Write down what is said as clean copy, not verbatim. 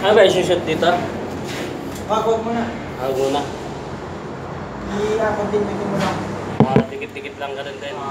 Ano ba yung shot dito? Huwag mo na. Huwag mo na. Iakot din, dikit mo lang. Para dikit-dikit lang ka rin din.